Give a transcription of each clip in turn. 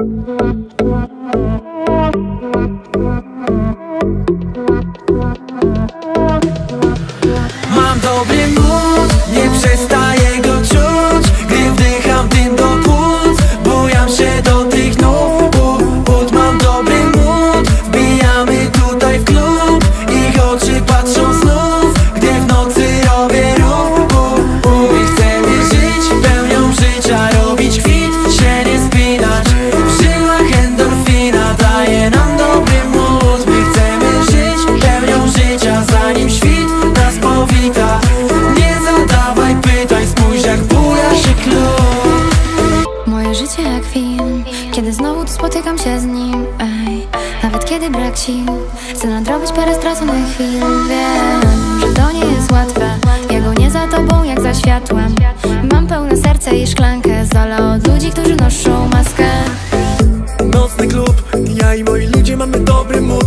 Mam dobry mood, nie przestaję go czuć, gdy wdycham dym do płuc, bujam się do tych nóg. Mam dobry mood, wbijamy tutaj w klub, ich oczy patrzą znów, gdy w nocy robię ruch. My chcemy żyć pełnią życia, robić kwit, się nie spinać. W żyłach endorfina daje nam dobry mood. My chcemy żyć pełnią życia, zanim świt nas powita. Nie zadawaj pytań, spójrz jak buja się klub. Moje życie jak film, kiedy znowu spotykam się z nim, ej. Nawet kiedy brak sił, chcę nadrobić parę straconych chwil. Wiem, że to nie jest łatwe, ja gonię za tobą jak za światłem. Mam pełne serce i szklankę z ala od ludzi, którzy noszą maskę. Nocny klub, ja i moi ludzie mamy dobry mood.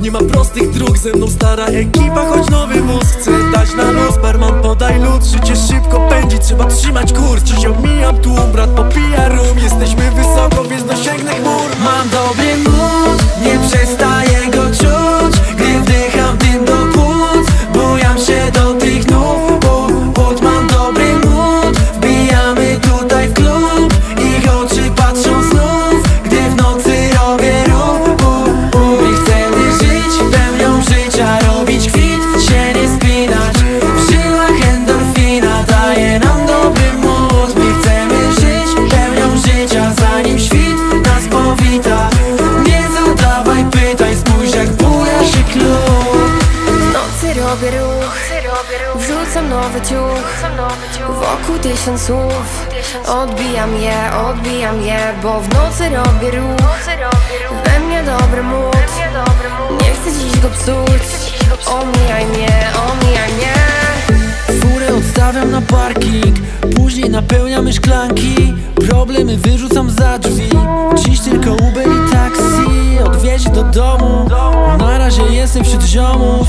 Nie ma prostych dróg, ze mną stara ekipa, choć nowy mózg. Chcę dać na luz, barman podaj lód. Życie szybko pędzi, trzeba trzymać kurs. Dziś omijam tłum, brat popija rum. Jesteśmy wysoko, więc dosięgnę chmur. Mam dobry mood, nie przestaję go czuć, gdy wdycham dym do płuc, bujam się do tych nóg. Mam dobry mood, wbijamy tutaj w klub, ich oczy patrzą znów, gdy w nocy robię ruch. My chcemy żyć pełnią życia, robić kwit, się nie spinać. W żyłach endorfina daje nam dobry mood. My chcemy żyć pełnią życia, zanim świt nas powita. Nie zadawaj pytań, spójrz jak buja się klub. W nocy robię ruch, wrzucam nowy ciuch, wokół tysiąc słów. Odbijam je, bo w nocy robię ruch. We mnie dobry mood, nie chcę dziś go psuć. Omijaj mnie. Furę odstawiam na parking, później napełniamy szklanki. Problemy wyrzucam za drzwi, dziś tylko Uber i taksi. Odwieźć do domu, na razie jestem wśród ziomów.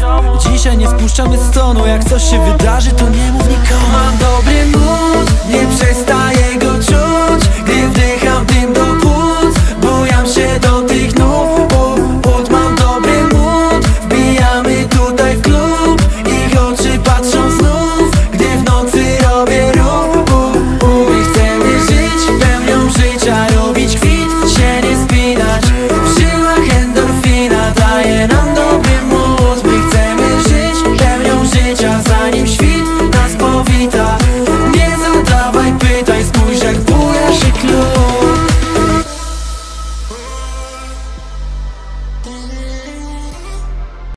Dzisiaj nie spuszczamy stonu, jak coś się wydarzy, to nie mów nikomu. Mam dobry mood, nie przestaję